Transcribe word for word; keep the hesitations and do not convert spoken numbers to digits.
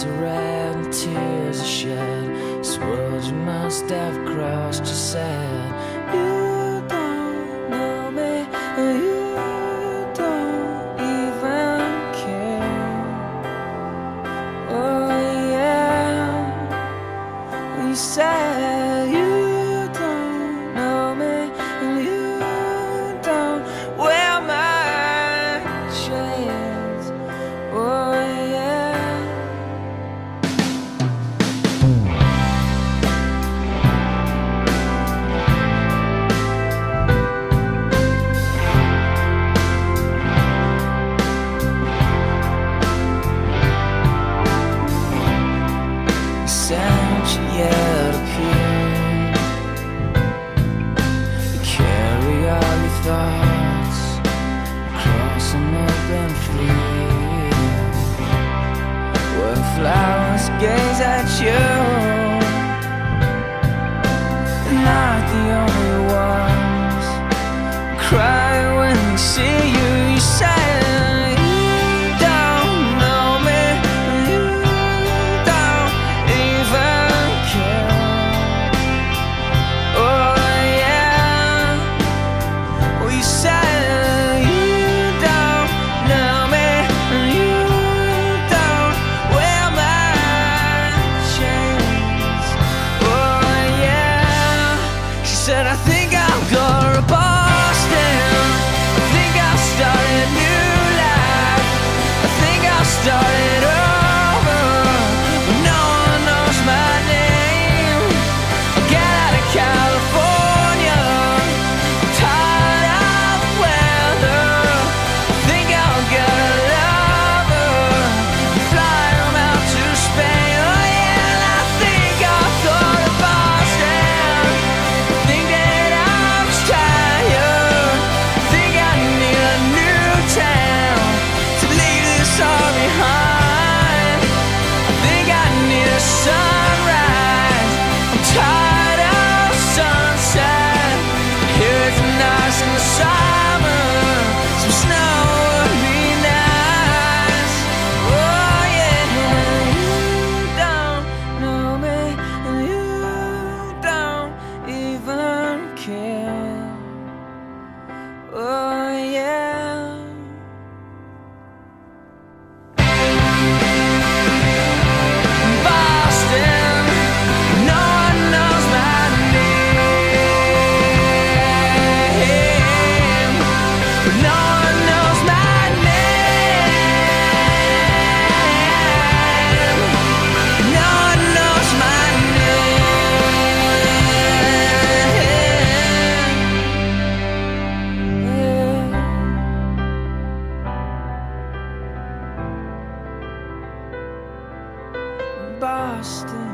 eyes are red and tears are shed. This world you must have crossed, you said. You don't know me, you don't even care. Oh yeah, you said you don't know me and you don't wear my chains. Oh yeah. Flowers gaze at you, not the only ones cry when they see you. You say you don't know me, you don't even care. Oh yeah, we say I think I'll go to Boston. I think I'll start a new life. I think I'll start it over, but no one knows my name. I'll get out of California, I'm tired of the weather. I think I'll get a lover and fly him out to Spain. Oh yeah, and I think I'll go to Boston. I think that Boston.